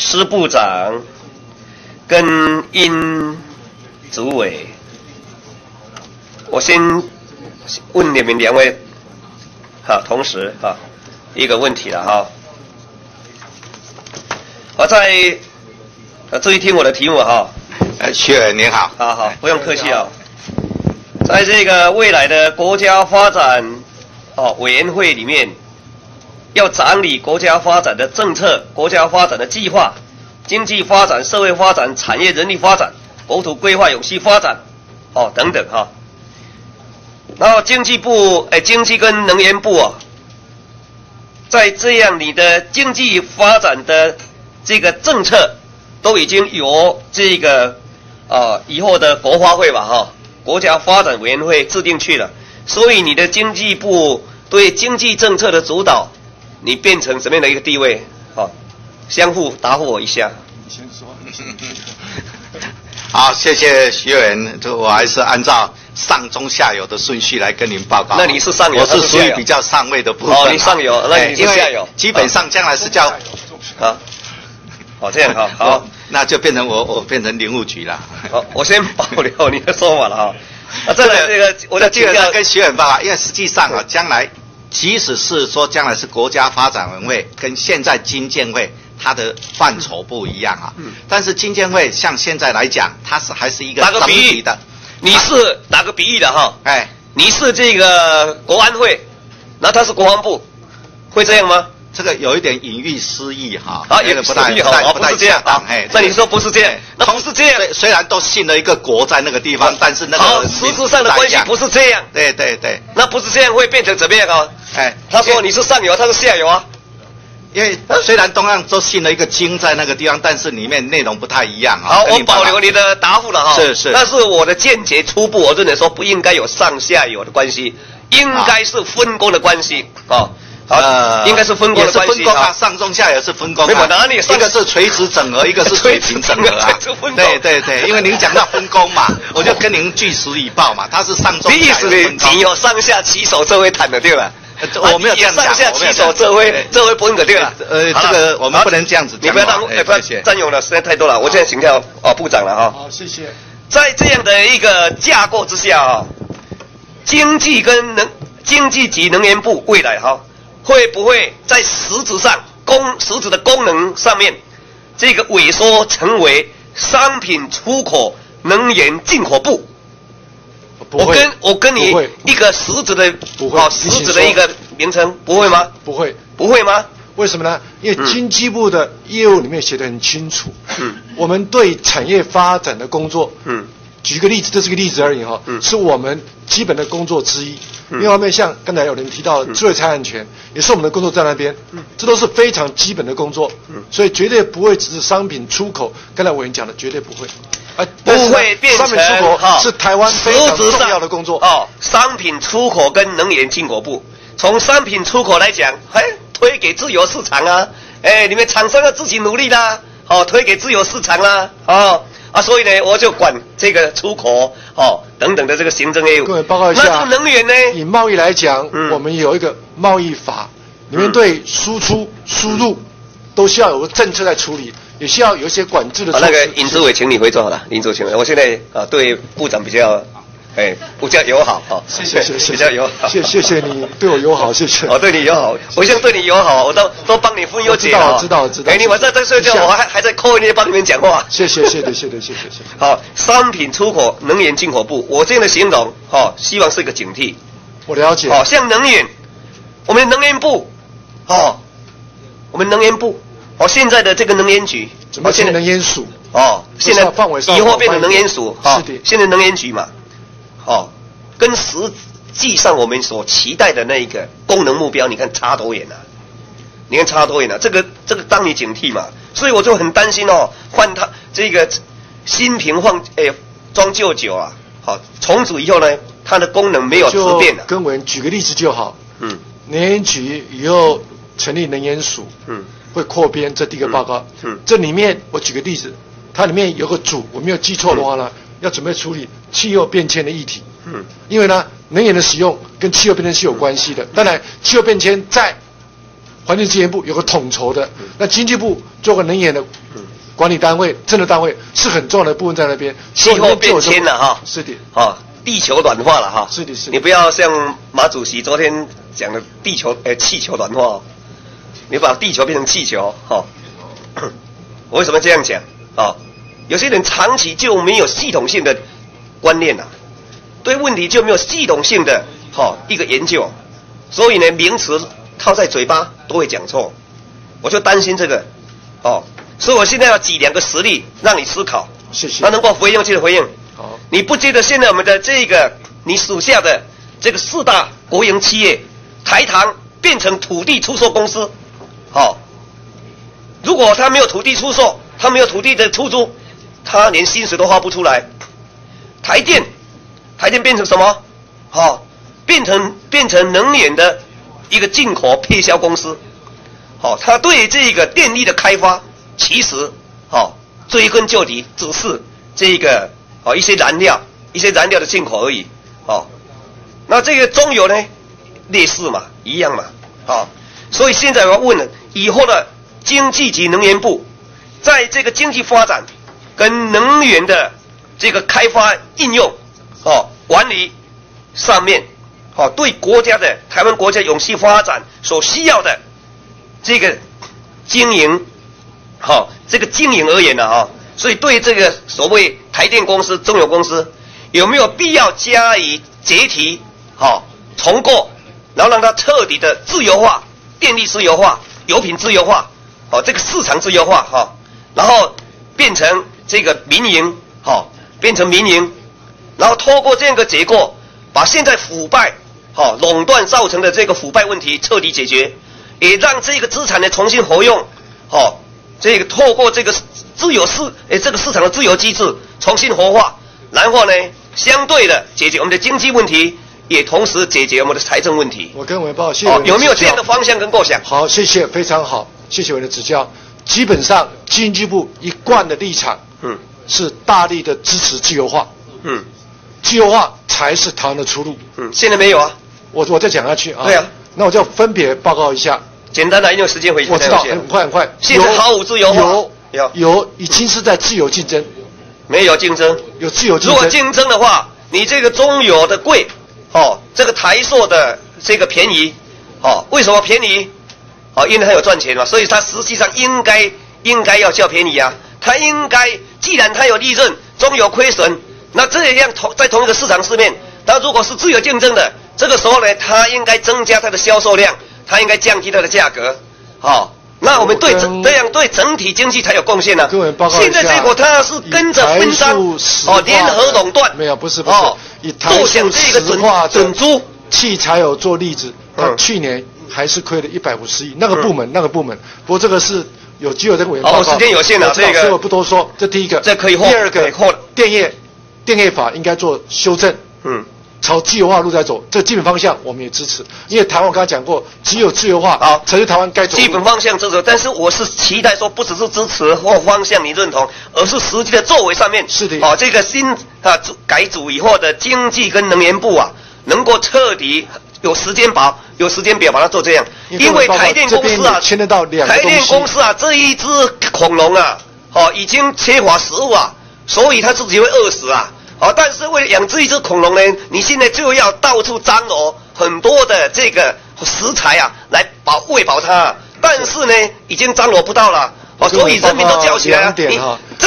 司部长跟殷主委，我先问你们两位，好，同时哈一个问题了哈。我在注意听我的题目哈。薛委员您好。好好，不用客气啊。在这个未来的国家发展委员会里面，要掌理国家发展的政策、国家发展的计划、经济发展、社会发展、产业、人力发展、国土规划、永续发展，等等哈。然后经济部，经济跟能源部啊，在这样你的经济发展的这个政策，都已经由这个以后的国发会吧哈，国家发展委员会制定去了。所以你的经济部对经济政策的主导，你变成什么样的一个地位？好，相互答复我一下。你先说。好，谢谢徐委员，我还是按照上中下游的顺序来跟您报告。那你是上游，我是属于比较上位的部分。你上游，那你是下游。基本上将来是叫啊，这样哈，好，那就变成我变成林务局了。好，我先保留你的说法了哈。这个我的这个跟徐委员报告，因为实际上啊，将来。即使是说将来是国家发展委员会跟现在经建会它的范畴不一样啊，但是经建会像现在来讲，它是还是一个整体的。你是打个比喻的哈，哎，你是这个国安会，那它是国防部，会这样吗？这个有一点隐喻失意哈，有点不太恰当。哎，那你说不是这样，那不是这样。虽然都信了一个国在那个地方，但是那个实质上的关系不是这样。对对对，那不是这样会变成怎么样啊？哎，他说你是上游，他是下游啊。因为虽然同样都信了一个经在那个地方，但是里面内容不太一样啊。好，我保留你的答复了哈。是是，但是我的见解初步，我认为说不应该有上下游的关系，应该是分工的关系啊。应该是分工的关系，也是分工啊，上中下也是分工啊。我哪里？一个是垂直整合，一个是水平整合啊。对对对，因为您讲到分工嘛，我就跟您据实以报嘛，它是上中下有分工。你有上下其手这回谈的对吧？我没有这样讲，上下其手这回不用的对吧？这个我们不能这样子讲。你不要占用了时间太多了，我现在请教部长了哈。好，谢谢。在这样的一个架构之下啊，经济及能源部未来哈。会不会在实质上实质的功能上面，这个萎缩成为商品出口、能源进口部？我跟你一个实质的实质的一个名称，不会吗？不会，不会吗？为什么呢？因为经济部的业务里面写得很清楚，我们对产业发展的工作，举个例子，这是个例子而已哈，是我们基本的工作之一。另外一方面，像刚才有人提到智慧财产权，也是我们的工作在那边，这都是非常基本的工作，所以绝对不会只是商品出口。刚才委员讲的绝对不会，不会变成商品出口是台湾非常重要的工作哦。商品出口跟能源进口部，从商品出口来讲，推给自由市场啊，你们厂商要自己努力啦，推给自由市场啦，所以呢，我就管这个出口等等的这个行政业务。各位报告一下，那能源呢？以贸易来讲，我们有一个贸易法，里面对输出、输入都需要有个政策在处理，也需要有一些管制的措施。那个尹主委，请你回座好了，尹主委，请我现在对部长比较比较友好啊，谢谢，比较友好，谢谢你对我友好，谢谢。我对你友好，我现在对你友好，我都帮你分忧解劳。知道。你晚上在睡觉，我还在call你帮你们讲话。谢谢。好，商品出口、能源进口部，我这样的形容，希望是个警惕。我了解。好，像能源，我们能源部，现在的这个能源局，怎么能源署？现在以后变成能源署，现在能源局嘛。跟实际上我们所期待的那个功能目标，你看差多远啊！这个当你警惕嘛，所以我就很担心换他这个新瓶换装旧酒啊！从此以后呢，它的功能没有质变了。跟我举个例子就好，能源局以后成立能源署，会扩编，这第一个报告，这里面我举个例子，它里面有个组，我没有记错的话呢。要准备处理气候变迁的议题，因为呢，能源的使用跟气候变迁是有关系的。当然，气候变迁在环境资源部有个统筹的，那经济部做个能源的管理单位、政治单位是很重要的部分在那边。气候变迁了哈，是的，好，地球暖化了哈，是的，是的。你不要像马主席昨天讲的地球气球暖化哦，你把地球变成气球哈。我为什么这样讲啊？有些人长期就没有系统性的观念呐、啊，对问题就没有系统性的一个研究，所以呢名词套在嘴巴都会讲错，我就担心这个哦，所以我现在要举两个实例让你思考，是是，那能够回应就回应。好，你不觉得现在我们的这个你属下的这个四大国营企业台糖变成土地出售公司，好、哦，如果他没有土地出售，他没有土地的出租，他连薪水都花不出来。台电变成什么？好、哦，变成能源的一个进口配销公司。好、哦，他对这个电力的开发，其实好、哦、追根究底只是这个好、哦、一些燃料的进口而已。好、哦，那这个中油呢，类似嘛，一样嘛。好、哦，所以现在我要问了，以后的经济及能源部，在这个经济发展跟能源的这个开发应用、哦管理上面，哦对国家的台湾国家永续发展所需要的这个经营，好、哦、这个经营而言呢、啊，所以对这个所谓台电公司、中油公司有没有必要加以解体、好、哦、重构，然后让它彻底的自由化，电力自由化、油品自由化。哦，这个市场自由化哈、哦，然后变成这个民营，好、哦，变成民营，然后透过这样一个结构，把现在腐败、好、哦、垄断造成的这个腐败问题彻底解决，也让这个资产呢重新活用，好、哦，这个透过这个自由市，这个市场的自由机制重新活化，然后呢，相对的解决我们的经济问题。也同时解决我们的财政问题。我跟委员报，谢谢、哦。有没有这样的方向跟构想？好，谢谢，非常好，谢谢委员的指教。基本上经济部一贯的立场，嗯，是大力的支持自由化，嗯，自由化才是台湾的出路，嗯，现在没有啊。我再讲下去啊。对啊，那我就分别报告一下。简单的，因为时间回去。我知道，很快。现在毫无自由化。有已经是在自由竞争，没有竞争，有自由竞争。如果竞争的话，你这个中油的贵。哦，这个台塑的这个便宜，哦，为什么便宜？哦，因为它有赚钱嘛，所以它实际上应该要叫便宜啊。它应该，既然它有利润，中有亏损，那这样在同一个市场上面，它如果是自由竞争的，这个时候呢，它应该增加它的销售量，它应该降低它的价格，哦。那我们对这样对整体经济才有贡献呢、啊。现在结果它是跟着分赃哦，联合垄断。没有，不是。哦，以台塑石化整株汽柴油做例子，它去年还是亏了150亿。那个部门，不过这个是有机会这个委员报告。哦，时间有限了，这个所以我不多说。这第一个，这可以后。第二个，电业法应该做修正。嗯。朝自由化路在走，这基本方向我们也支持，因为台湾我刚才讲过，只有自由化啊，才是台湾该走的。基本方向支持，但是我是期待说，不只是支持或方向你认同，而是实际的作为上面。是的。啊，这个新啊改组以后的经济跟能源部啊，能够彻底有时间表把它做这样，因为台电公司啊，牵扯到两个东西。台电公司啊，这一只恐龙啊，哦，已经缺乏食物啊，所以它自己会饿死啊。哦，但是为了养殖一只恐龙呢，你现在就要到处张罗很多的这个食材啊，来喂饱它、啊。但是呢，已经张罗不到了，哦，所以人民都叫起来了。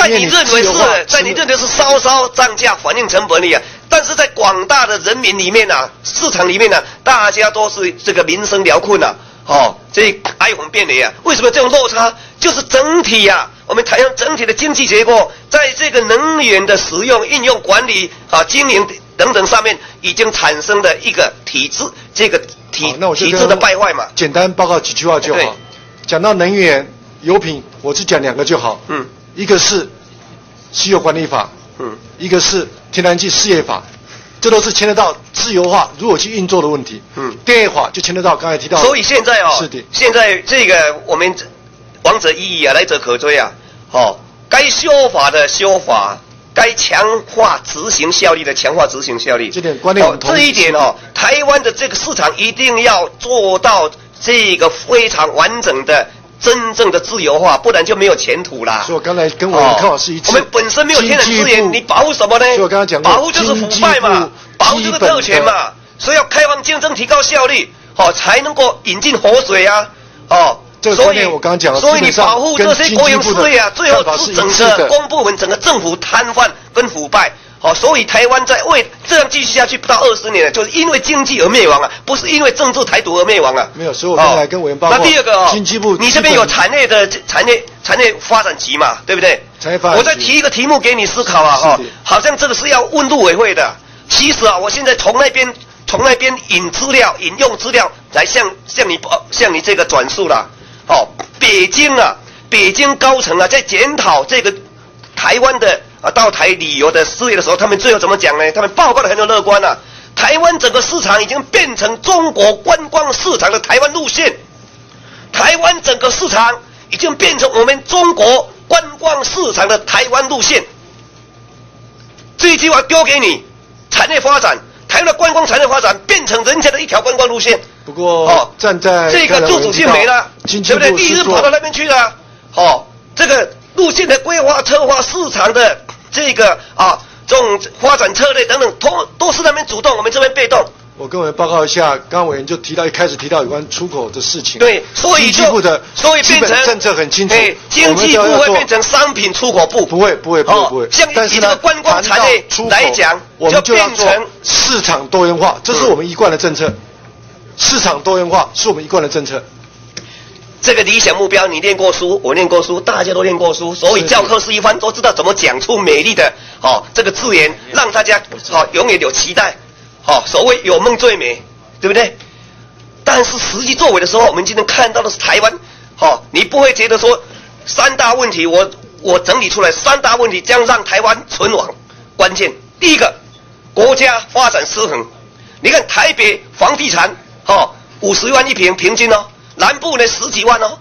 你认为是稍涨价反映成本里啊，但是在广大的人民里面啊，市场里面啊，大家都是这个民生辽困啊，哦，这哀鸿遍野啊。为什么这种落差？就是整体啊。我们台湾整体的经济结构，在这个能源的使用、应用、管理啊、经营等等上面，已经产生的一个体制的败坏嘛。简单报告几句话就好。讲到能源、油品，我只讲两个就好。嗯，一个是石油管理法，嗯，一个是天然气事业法，这都是牵扯到自由化如何去运作的问题。嗯，电业法就牵扯到刚才提到的。所以现在哦，是的，现在这个我们。往者依依啊，来者可追啊！哦，该修法的修法，该强化执行效力的强化执行效力。这点观念、哦，这一点哦，台湾的这个市场一定要做到这个非常完整的真正的自由化，不然就没有前途啦。所以我刚才跟我的看法是一致。我们本身没有天然资源，你保护什么呢？所以我刚才讲，保护就是腐败嘛，保护就是特权嘛。所以要开放竞争，提高效率，才能够引进活水啊，这个观念我刚刚讲了，所以你保护这些国营事业啊，最后是整个公部门、整个政府瘫痪跟腐败。所以台湾在为这样继续下去不到20年了，就是因为经济而灭亡啊，不是因为政治台独而灭亡啊。没有，所以我刚才跟委员报告。那第二个经济部，你这边有产业发展局嘛，对不对？产业发展。我再提一个题目给你思考啊，好像这个是要问陆委会的。其实啊，我现在从那边引用资料来向你这个转述了。北京高层啊，在检讨这个台湾的到台旅游的事业的时候，他们最后怎么讲呢？他们报告的很有乐观啊，台湾整个市场已经变成中国观光市场的台湾路线，台湾整个市场已经变成我们中国观光市场的台湾路线。这一句话丢给你，产业发展。台湾的观光产业发展变成人家的一条观光路线，不过站在这个自主性没了，对不对？第一次跑到那边去了，这个路线的规划、策划、市场的这个这种发展策略等等，都是那边主动，我们这边被动。我跟委员报告一下，刚刚委员就提到一开始有关出口的事情。对，所以基本政策很清楚，经济部会变成商品出口部。不会。像以这个观光产业来讲，我们就要做市场多元化，这是我们一贯的政策。市场多元化是我们一贯的政策。这个理想目标，你念过书，我念过书，大家都念过书，所以教科书一翻都知道怎么讲出美丽的这个字眼，让大家永远有期待。所谓有梦最美，对不对？但是实际作为的时候，我们今天看到的是台湾。你不会觉得说三大问题，我整理出来三大问题将让台湾存亡。关键第一个，国家发展失衡。你看台北房地产，50万一平平均哦，南部呢10几万哦，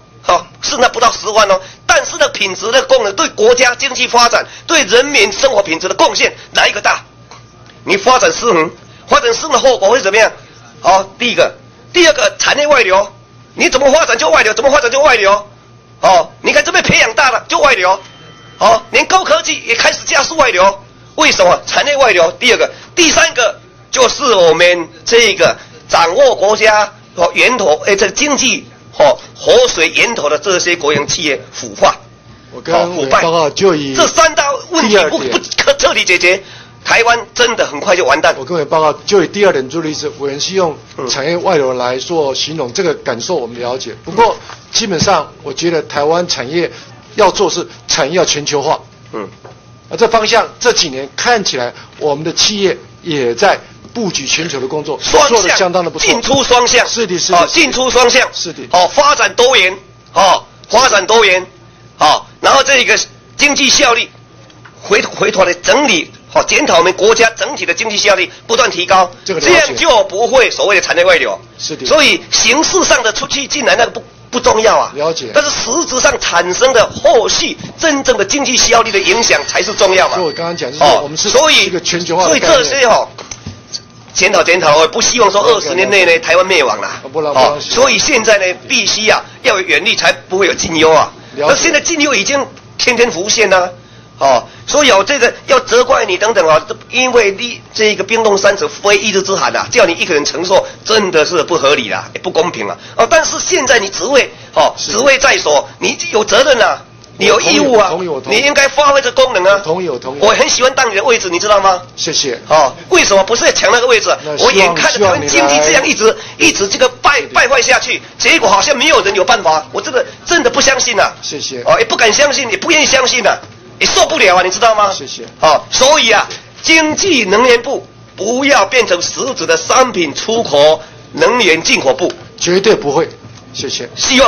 甚至不到10万哦。但是呢，品质的功能对国家经济发展、对人民生活品质的贡献哪一个大？你发展失衡。发展失衡的后果会怎么样？第一个，第二个，产业外流，你怎么发展就外流，你看这边培养大了就外流，连高科技也开始加速外流，为什么？产业外流。第二个，第三个就是我们这个掌握国家源头，这经济活水源头的这些国营企业腐化，腐败，这三大问题不可彻底解决。台湾真的很快就完蛋。我跟委员报告，就以第二点做例子，委员是用产业外流来做形容，这个感受我们了解。不过基本上，我觉得台湾产业要做是产业要全球化。这方向这几年看起来，我们的企业也在布局全球的工作，做得相当的不错。进出双向，是的，进出双向，是的。发展多元，然后这个经济效率回头来整理。检讨我们国家整体的经济效率不断提高，这样就不会所谓的产业外流。是的。所以形式上的出去进来那个不重要啊。了解。但是实质上产生的后续真正的经济效率的影响才是重要嘛。所以我刚刚讲就是我们是一个全球化的概念。所以这些检讨，我不希望说20年内呢台湾灭亡啦。不。所以现在呢必须要有远虑，才不会有近忧啊。那现在近忧已经天天浮现啦。所以这个要责怪你等等因为你这个冰冻三尺非一日之寒啊，叫你一个人承受，真的是不合理啦，也不公平啦。但是现在你职位在手，你有责任啊，你有义务啊，你应该发挥这功能啊。同意。我很喜欢当你的位置，你知道吗？谢谢。为什么不是抢那个位置？我眼看着他们经济这样一直这个败坏下去，结果好像没有人有办法，我真的不相信啊。谢谢。也不敢相信，也不愿意相信啊。也受不了啊，你知道吗？谢谢。所以啊，经济能源部不要变成实质的商品出口能源进口部，绝对不会。谢谢。希望。